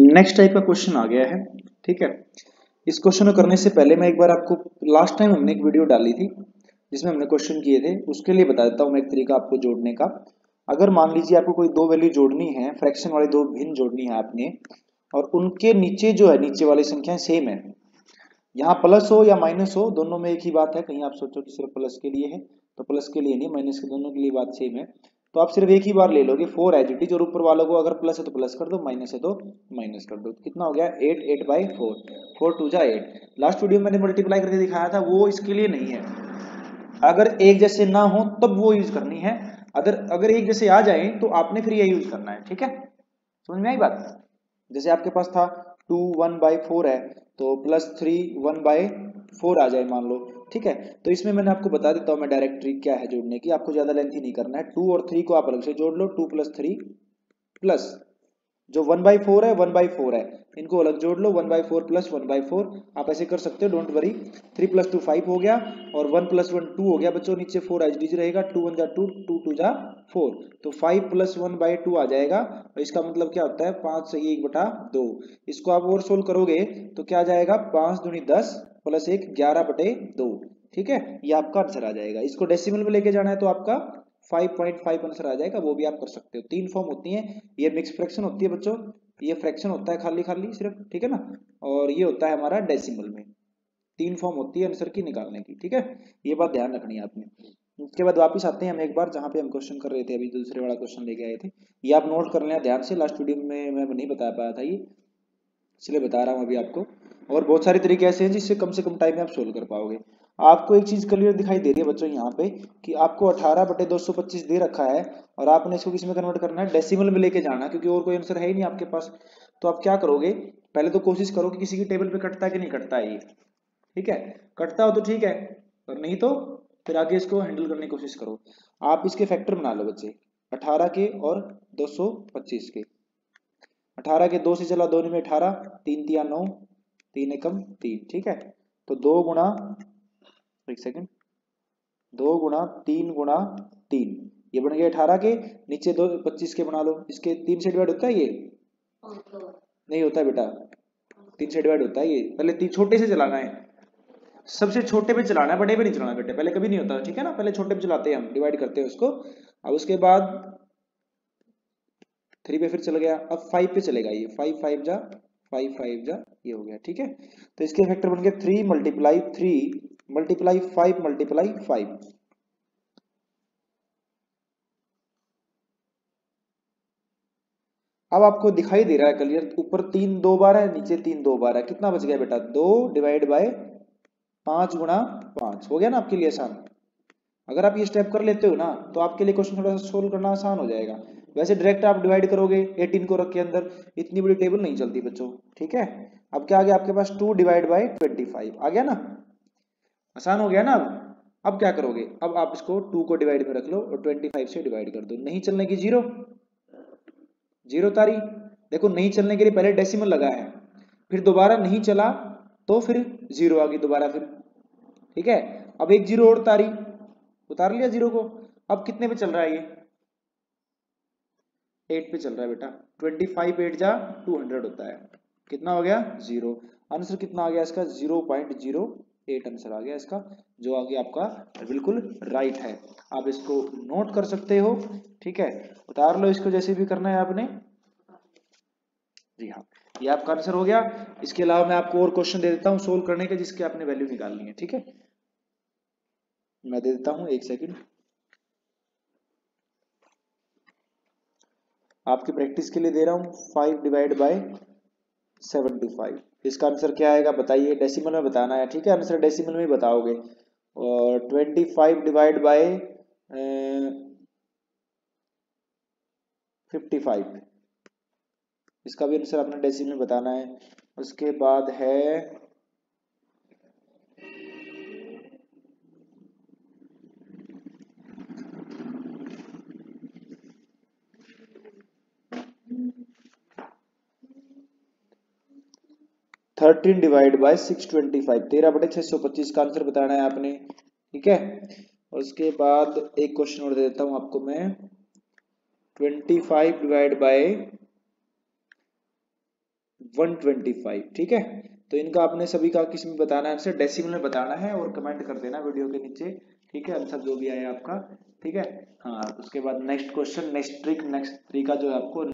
Next type का question आ गया है, ठीक है। इस क्वेश्चन को करने से पहले मैं एक बार आपको, लास्ट टाइम हमने एक वीडियो डाली थी जिसमें हमने क्वेश्चन किए थे, उसके लिए बता देता हूँ मैं एक तरीका आपको जोड़ने का। अगर मान लीजिए आपको कोई दो वैल्यू जोड़नी है, फ्रैक्शन वाली दो भिन्न जोड़नी है आपने, और उनके नीचे जो है नीचे वाली संख्याएं सेम है, यहाँ प्लस हो या माइनस हो दोनों में एक ही बात है। कहीं आप सोचो कि सिर्फ प्लस के लिए है, तो प्लस के लिए नहीं, माइनस के दोनों के लिए बात सेम है। तो आप सिर्फ एक ही बार ले लोगे 4 एज इट इज, और ऊपर वालों को अगर प्लस है तो प्लस कर दो, माइनस है तो माइनस कर दो। कितना हो गया 8, 8 बाई 4, 4 2 जा 8। लास्ट वीडियो मैंने मल्टीप्लाई करके दिखाया था, वो इसके लिए नहीं है। अगर एक जैसे ना हो तब वो यूज करनी है, अगर एक जैसे आ जाए तो आपने फिर ये यूज करना है, ठीक है। समझ में आई बात। जैसे आपके पास था 2 1 बाई 4 है, तो +3 1 बाई 4 आ जाए मान लो, ठीक है। तो इसमें मैंने आपको बता देता हूँ मैं डायरेक्ट ट्रिक क्या है जोड़ने की, आपको ज्यादा लेंथी नहीं करना है। 2 और 3 को आप अलग से जोड़ लो, 2 + 3 प्लस जो 1 बाई 4 है, 1 बाई 4 है, इनको अलग जोड़ लो, 1 बाई 4 प्लस 1 बाई 4। आप ऐसे कर सकते हो, डोंट वरी। 3 + 2 5 हो गया, और 1 + 1 2 हो गया बच्चों, नीचे 4 एज डीज रहेगा, 2 1 जा 2 2 2 जा 4, तो 5 + 1 बाई 2 आ जाएगा। और इसका मतलब क्या होता है 5 से 1/2। इसको आप और सोल्व करोगे तो क्या जाएगा 5 दूनी 10 + 1 11/2, ठीक है। ये आपका आंसर आ जाएगा। इसको डेसिमल में लेके जाना है तो आपका 5.5 आंसर आ जाएगा, वो भी आप कर सकते हो। 3 फॉर्म होती है, ये मिक्स फ्रैक्शन होती है बच्चों, ये फ्रैक्शन होता है खाली खाली सिर्फ, ठीक है ना, और ये होता है हमारा डेसिमल में। 3 फॉर्म होती है आंसर की निकालने की, ठीक है, ये बात ध्यान रखनी है आपने। उसके बाद वापस आते हैं हम एक बार जहाँ पे हम क्वेश्चन कर रहे थे, अभी दूसरे वाला क्वेश्चन लेके आए थे, ये आप नोट कर लेना ध्यान से। लास्ट वीडियो में मैं नहीं बता पाया था ये, इसलिए बता रहा हूँ अभी आपको। और बहुत सारे तरीके ऐसे हैं जिससे कम से कम टाइम में आप सोल्व कर पाओगे। आपको एक चीज क्लियर दिखाई दे रही है बच्चों यहाँ पे, कि आपको 18/225 दे रखा है, और आपने इसको किस में कन्वर्ट करना है, डेसिमल में लेके जाना, क्योंकि और कोई आंसर है ही नहीं आपके पास। तो आप क्या करोगे, पहले तो कोशिश करो कि किसी की टेबल पे कटता है कि नहीं कटता है ये, ठीक है। कटता हो तो ठीक है, और नहीं तो फिर आगे इसको हैंडल करने की कोशिश करो। आप इसके फैक्टर बना लो बच्चे, 18 के और 225 के। 18 के 2 से चला, 2 में 18, 3 3 9, 3 एकम 3, ठीक है। तो 2 गुणा 3 गुणा 3, ये बन गया 18 के, नीचे 2 25 के बना लो। इसके 3 से डिवाइड होता है ये नहीं होता बेटा, 3 से डिवाइड होता है ये। पहले 3 छोटे से चलाना है, सबसे छोटे पे चलाना है, बड़े पे नहीं चलाना बेटे, पहले कभी नहीं होता, ठीक है ना। पहले छोटे पे चलाते हैं हम, डिवाइड करते हैं उसको। अब उसके बाद 3 पे फिर चल गया, अब 5 पे चलेगा ये, 5 5 जा 5 5 जा, ये हो गया, ठीक है। तो इसके फैक्टर बन गए 3 × 3 × 5 × 5, अब आपको दिखाई दे रहा है क्लियर, ऊपर 3 2 बार है, नीचे 3 2 बार है। कितना बच गया बेटा 2 डिवाइड बाय 5 गुणा 5, हो गया ना आपके लिए आसान। अगर आप ये स्टेप कर लेते हो ना तो आपके लिए क्वेश्चन थोड़ा सा सोल्व करना आसान हो जाएगा। वैसे डायरेक्ट आप डिवाइड करोगे 18 को रख के अंदर, इतनी बड़ी टेबल नहीं चलती बच्चों, ठीक है। अब क्या आ गया आपके पास 2 डिवाइड बाय 25 आ गया ना, आसान हो गया ना। अब क्या करोगे, अब आप इसको 2 को डिवाइड में रख लो और 25 से डिवाइड कर दो। नहीं चलने की जीरो, जीरो तारी। देखो नहीं चलने के लिए पहले डेसिमल लगा है, फिर दोबारा नहीं चला तो फिर जीरो आ गई दोबारा फिर, ठीक है। अब एक जीरो और तारी, उतार लिया जीरो को। अब कितने पे चल रहा है ये, 8 पे चल रहा है बेटा। 25 8 जा 200 होता है, कितना हो गया जीरो। आंसर कितना आ गया इसका 0.08 आंसर आ गया इसका, जो आगे आपका बिल्कुल राइट है। आप इसको नोट कर सकते हो, ठीक है, उतार लो इसको जैसे भी करना है आपने। जी हाँ, ये आपका आंसर हो गया। इसके अलावा मैं आपको और क्वेश्चन दे देता हूँ सोल्व करने के, जिसके आपने वैल्यू निकालनी है, ठीक है। मैं दे देता हूँ 1 सेकेंड, आपकी प्रैक्टिस के लिए दे रहा हूँ। 5 डिवाइड बाय 75, इसका आंसर क्या आएगा बताइए। डेसिमल में बताना है, ठीक है, आंसर डेसिमल में ही बताओगे। और 25 डिवाइड बाय 55, इसका भी आंसर आपने डेसिमल में बताना है। उसके बाद है 13 डिवाइड बाय 625, 13/625 का आंसर बताना है आपने, ठीक है। उसके बाद एक क्वेश्चन और दे देता हूं आपको मैं, 25 डिवाइड बाय 125। ठीक है, तो इनका आपने सभी का किस में बताना है, आंसर डेसिमल में बताना है और कमेंट कर देना वीडियो के नीचे। ठीक है, आंसर जो भी आया आपका। ठीक है, हाँ, उसके बाद next question, next trick, next तरीका जो आपको